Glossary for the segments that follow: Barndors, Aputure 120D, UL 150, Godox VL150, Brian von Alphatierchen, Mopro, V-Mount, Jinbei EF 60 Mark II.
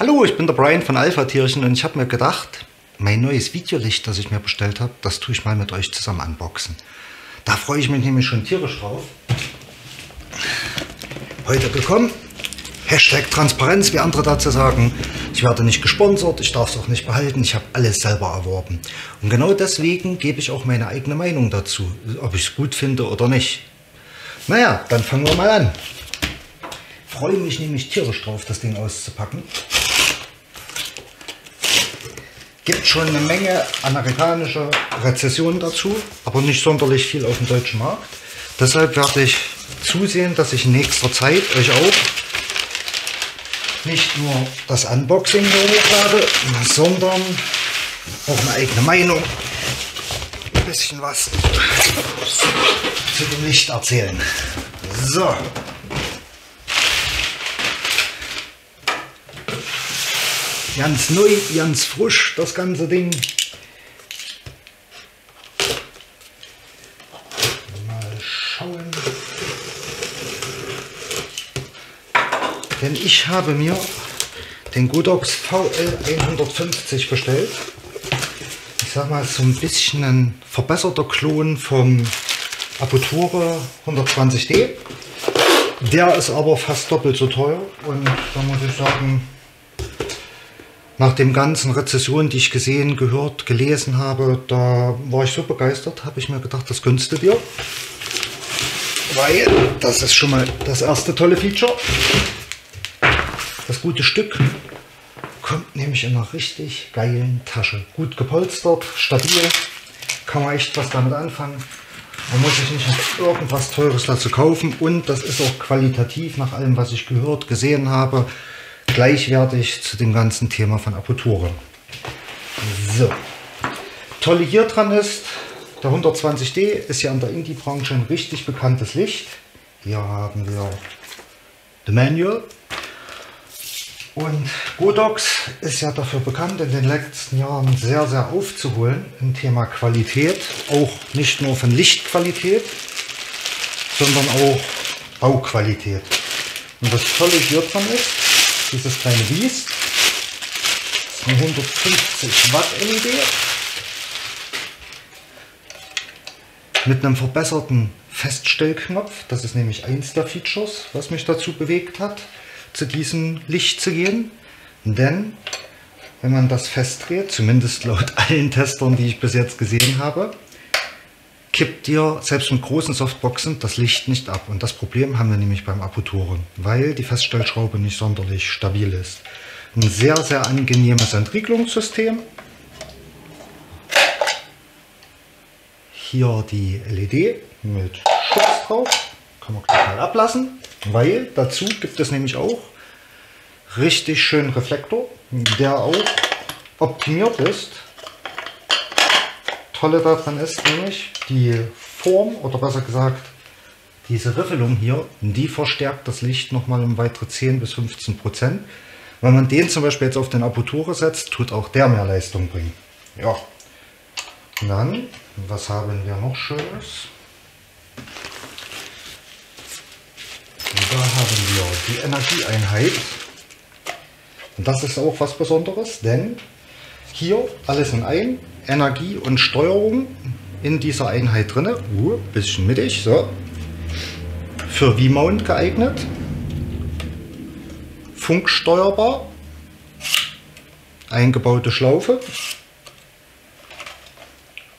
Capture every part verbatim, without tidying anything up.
Hallo, ich bin der Brian von Alphatierchen und ich habe mir gedacht, mein neues Videolicht, das ich mir bestellt habe, das tue ich mal mit euch zusammen unboxen. Da freue ich mich nämlich schon tierisch drauf. Heute bekommen, Hashtag Transparenz, wie andere dazu sagen. Ich werde nicht gesponsert, ich darf es auch nicht behalten, ich habe alles selber erworben. Und genau deswegen gebe ich auch meine eigene Meinung dazu, ob ich es gut finde oder nicht. Naja, dann fangen wir mal an. Ich freue mich nämlich tierisch drauf, das Ding auszupacken. Gibt schon eine Menge amerikanische Rezessionen dazu, aber nicht sonderlich viel auf dem deutschen Markt. Deshalb werde ich zusehen, dass ich in nächster Zeit euch auch nicht nur das Unboxing hochlade, sondern auch eine eigene Meinung, ein bisschen was zu dem Licht erzählen. So. Ganz neu, ganz frisch das ganze Ding. Mal schauen. Denn ich habe mir den Godox V L hundertfünfzig bestellt. Ich sag mal, so ein bisschen ein verbesserter Klon vom Aputure hundertzwanzig D. Der ist aber fast doppelt so teuer und da muss ich sagen, nach dem ganzen Rezessionen, die ich gesehen, gehört, gelesen habe, da war ich so begeistert, habe ich mir gedacht, das gönnst du dir. Weil, das ist schon mal das erste tolle Feature. Das gute Stück kommt nämlich in einer richtig geilen Tasche. Gut gepolstert, stabil, kann man echt was damit anfangen. Man muss sich nicht irgendwas Teures dazu kaufen und das ist auch qualitativ nach allem, was ich gehört, gesehen habe, gleichwertig zu dem ganzen Thema von Aputure. So. Tolle hier dran ist, der hundertzwanzig D ist ja in der Indie-Branche ein richtig bekanntes Licht. Hier haben wir The Manual. Und Godox ist ja dafür bekannt, in den letzten Jahren sehr, sehr aufzuholen im Thema Qualität. Auch nicht nur von Lichtqualität, sondern auch Bauqualität. Und das Tolle hier dran ist, dieses kleine Wies, eine hundertfünfzig Watt L E D mit einem verbesserten Feststellknopf. Das ist nämlich eins der Features, was mich dazu bewegt hat, zu diesem Licht zu gehen. Denn wenn man das festdreht, zumindest laut allen Testern, die ich bis jetzt gesehen habe, kippt dir selbst mit großen Softboxen das Licht nicht ab. Und das Problem haben wir nämlich beim Aputure, weil die Feststellschraube nicht sonderlich stabil ist. Ein sehr, sehr angenehmes Entriegelungssystem. Hier die L E D mit Schutz drauf. Kann man gleich mal ablassen, weil dazu gibt es nämlich auch richtig schönen Reflektor, der auch optimiert ist. Tolle daran ist nämlich, die Form oder besser gesagt diese Riffelung hier, die verstärkt das Licht nochmal um weitere zehn bis fünfzehn Prozent. Wenn man den zum Beispiel jetzt auf den Aputure setzt, tut auch der mehr Leistung bringen. Ja. Und dann, was haben wir noch Schönes? Und da haben wir die Energieeinheit. Und das ist auch was Besonderes, denn hier alles in ein. Energie und Steuerung in dieser Einheit drin. Uh, bisschen mittig. So. Für V-Mount geeignet. Funksteuerbar. Eingebaute Schlaufe.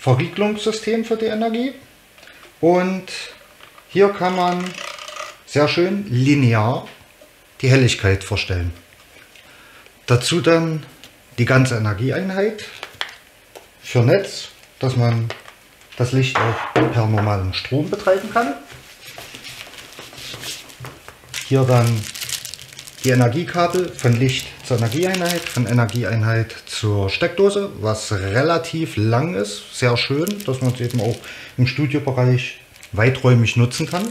Verriegelungssystem für die Energie. Und hier kann man sehr schön linear die Helligkeit verstellen. Dazu dann die ganze Energieeinheit. Für Netz, dass man das Licht auch per normalem Strom betreiben kann. Hier dann die Energiekabel von Licht zur Energieeinheit, von Energieeinheit zur Steckdose, was relativ lang ist. Sehr schön, dass man es eben auch im Studiobereich weiträumig nutzen kann.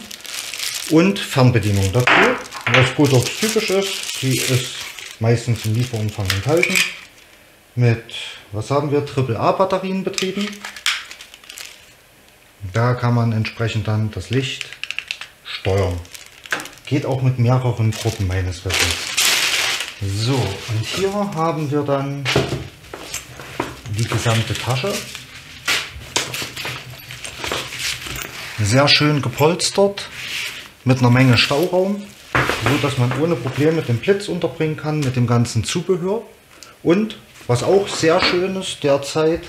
Und Fernbedienung dafür. Was Godox typisch ist, die ist meistens im Lieferumfang enthalten. Mit, was haben wir, Triple A Batterien betrieben. Da kann man entsprechend dann das Licht steuern. Geht auch mit mehreren Gruppen meines Wissens. So, und hier haben wir dann die gesamte Tasche. Sehr schön gepolstert mit einer Menge Stauraum, so dass man ohne Probleme den Blitz unterbringen kann mit dem ganzen Zubehör. Und was auch sehr schön ist derzeit,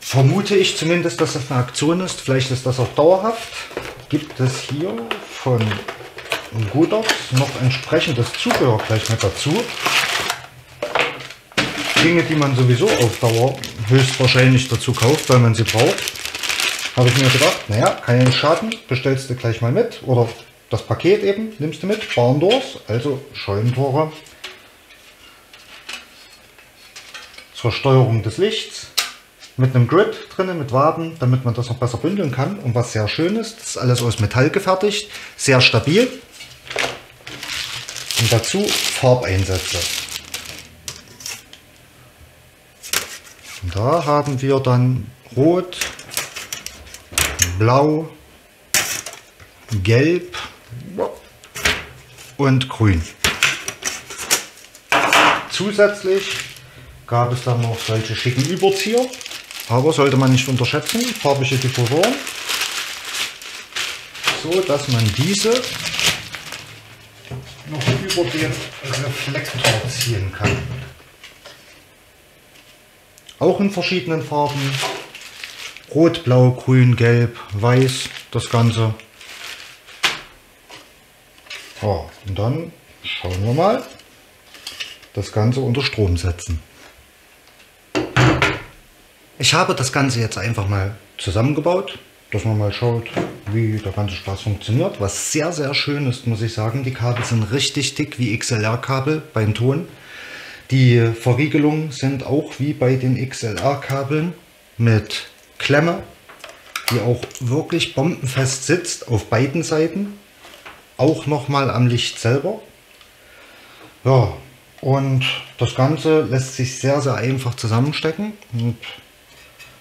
vermute ich zumindest, dass das eine Aktion ist, vielleicht ist das auch dauerhaft, gibt es hier von Godox noch entsprechendes Zubehör gleich mit dazu. Dinge, die man sowieso auf Dauer höchstwahrscheinlich dazu kauft, weil man sie braucht. Habe ich mir gedacht, naja, keinen Schaden, bestellst du gleich mal mit, oder das Paket eben, nimmst du mit, Barndors, also Scheunentore zur Steuerung des Lichts, mit einem Grid drinnen, mit Waben, damit man das noch besser bündeln kann. Und was sehr schön ist, das ist alles aus Metall gefertigt, sehr stabil, und dazu Farbeinsätze. Und da haben wir dann Rot, Blau, Gelb und Grün. Zusätzlich gab es dann noch solche schicken Überzieher, aber sollte man nicht unterschätzen, farbige Diffusoren, so dass man diese noch über den Reflektor ziehen kann. Auch in verschiedenen Farben. Rot, Blau, Grün, Gelb, Weiß, das Ganze. Ja, und dann schauen wir mal, das Ganze unter Strom setzen. Ich habe das Ganze jetzt einfach mal zusammengebaut, dass man mal schaut, wie der ganze Spaß funktioniert. Was sehr, sehr schön ist, muss ich sagen, die Kabel sind richtig dick wie X L R-Kabel beim Ton. Die Verriegelungen sind auch wie bei den X L R-Kabeln mit Klemme, die auch wirklich bombenfest sitzt auf beiden Seiten, auch nochmal am Licht selber. Ja, und das Ganze lässt sich sehr, sehr einfach zusammenstecken. Und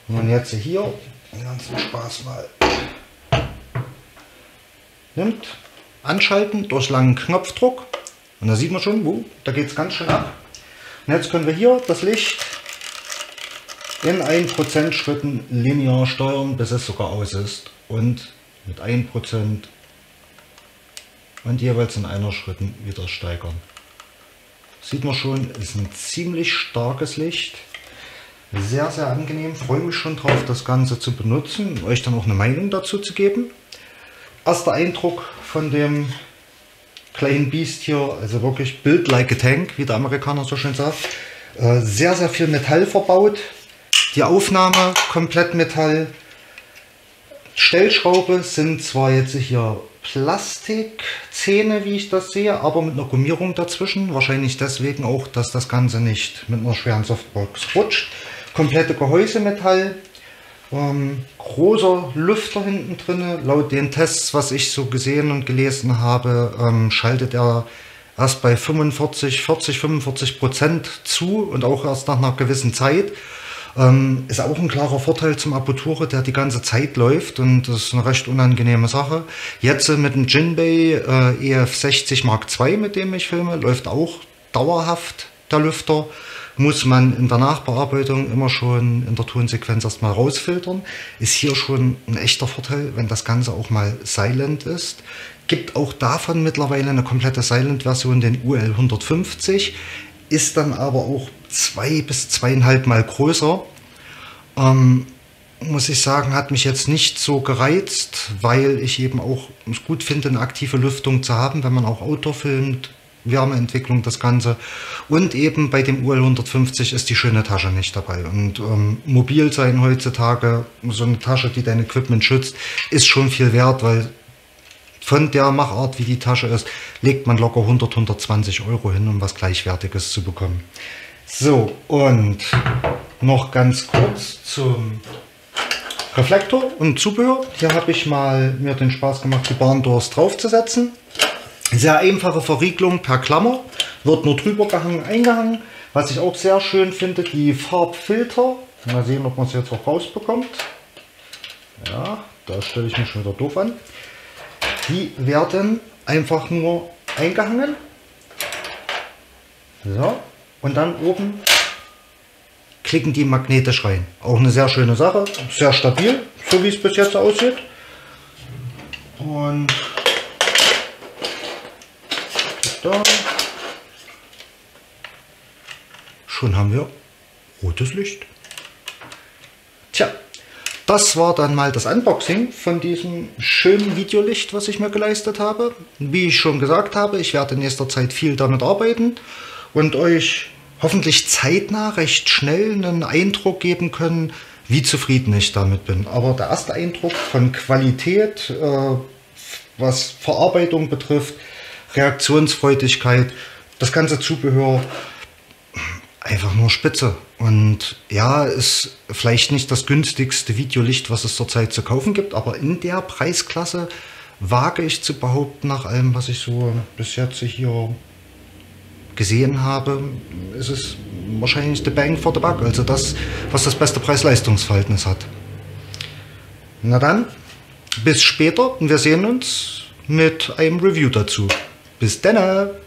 wenn man jetzt hier den ganzen Spaß mal nimmt, anschalten durch langen Knopfdruck, und da sieht man schon, wow, da geht es ganz schön ab. Und jetzt können wir hier das Licht in ein Prozent Schritten linear steuern, bis es sogar aus ist, und mit ein Prozent und jeweils in einer Schritten wieder steigern. Sieht man schon, ist ein ziemlich starkes Licht, sehr, sehr angenehm, freue mich schon drauf, das Ganze zu benutzen, euch dann auch eine Meinung dazu zu geben. Erster Eindruck von dem kleinen Biest hier, also wirklich build like a tank, wie der Amerikaner so schön sagt, sehr, sehr viel Metall verbaut. Die Aufnahme komplett Metall. Stellschraube sind zwar jetzt hier Plastikzähne, wie ich das sehe, aber mit einer Gummierung dazwischen. Wahrscheinlich deswegen auch, dass das Ganze nicht mit einer schweren Softbox rutscht. Komplette Gehäusemetall. Ähm, großer Lüfter hinten drin. Laut den Tests, was ich so gesehen und gelesen habe, ähm, schaltet er erst bei fünfundvierzig, vierzig, fünfundvierzig Prozent zu und auch erst nach einer gewissen Zeit. Ähm, ist auch ein klarer Vorteil zum Aputure, der die ganze Zeit läuft, und das ist eine recht unangenehme Sache. Jetzt mit dem Jinbei äh, E F sechzig Mark zwei, mit dem ich filme, läuft auch dauerhaft der Lüfter. Muss man in der Nachbearbeitung immer schon in der Tonsequenz erstmal rausfiltern. Ist hier schon ein echter Vorteil, wenn das Ganze auch mal silent ist. Gibt auch davon mittlerweile eine komplette Silent-Version, den U L hundertfünfzig. Ist dann aber auch zwei bis zweieinhalb Mal größer. Ähm, muss ich sagen, hat mich jetzt nicht so gereizt, weil ich eben auch es gut finde, eine aktive Lüftung zu haben, wenn man auch Outdoor filmt, Wärmeentwicklung, das Ganze. Und eben bei dem U L hundertfünfzig ist die schöne Tasche nicht dabei. Und ähm, mobil sein heutzutage, so eine Tasche, die dein Equipment schützt, ist schon viel wert, weil von der Machart, wie die Tasche ist, legt man locker hundert, hundertzwanzig Euro hin, um was Gleichwertiges zu bekommen. So, und noch ganz kurz zum Reflektor und Zubehör. Hier habe ich mal mir den Spaß gemacht, die Barndors draufzusetzen. Sehr einfache Verriegelung per Klammer, wird nur drüber gehangen, eingehangen. Was ich auch sehr schön finde, die Farbfilter. Mal sehen, ob man es jetzt auch rausbekommt. Ja, da stelle ich mich schon wieder doof an. Die werden einfach nur eingehangen So, und dann oben klicken die magnetisch rein. Auch eine sehr schöne Sache, sehr stabil, so wie es bis jetzt aussieht. Und da. Schon haben wir rotes Licht. Tja, das war dann mal das Unboxing von diesem schönen Videolicht, was ich mir geleistet habe. Wie ich schon gesagt habe, ich werde in nächster Zeit viel damit arbeiten und euch hoffentlich zeitnah, recht schnell einen Eindruck geben können, wie zufrieden ich damit bin. Aber der erste Eindruck von Qualität, äh, was Verarbeitung betrifft, Reaktionsfreudigkeit, das ganze Zubehör, einfach nur spitze. Und ja, ist vielleicht nicht das günstigste Videolicht, was es zurzeit zu kaufen gibt, aber in der Preisklasse wage ich zu behaupten, nach allem, was ich so bis jetzt hier gesehen habe, ist es wahrscheinlich the bang for the buck, also das, was das beste Preis-Leistungs-Verhältnis hat. Na dann, bis später und wir sehen uns mit einem Review dazu. Bis dann!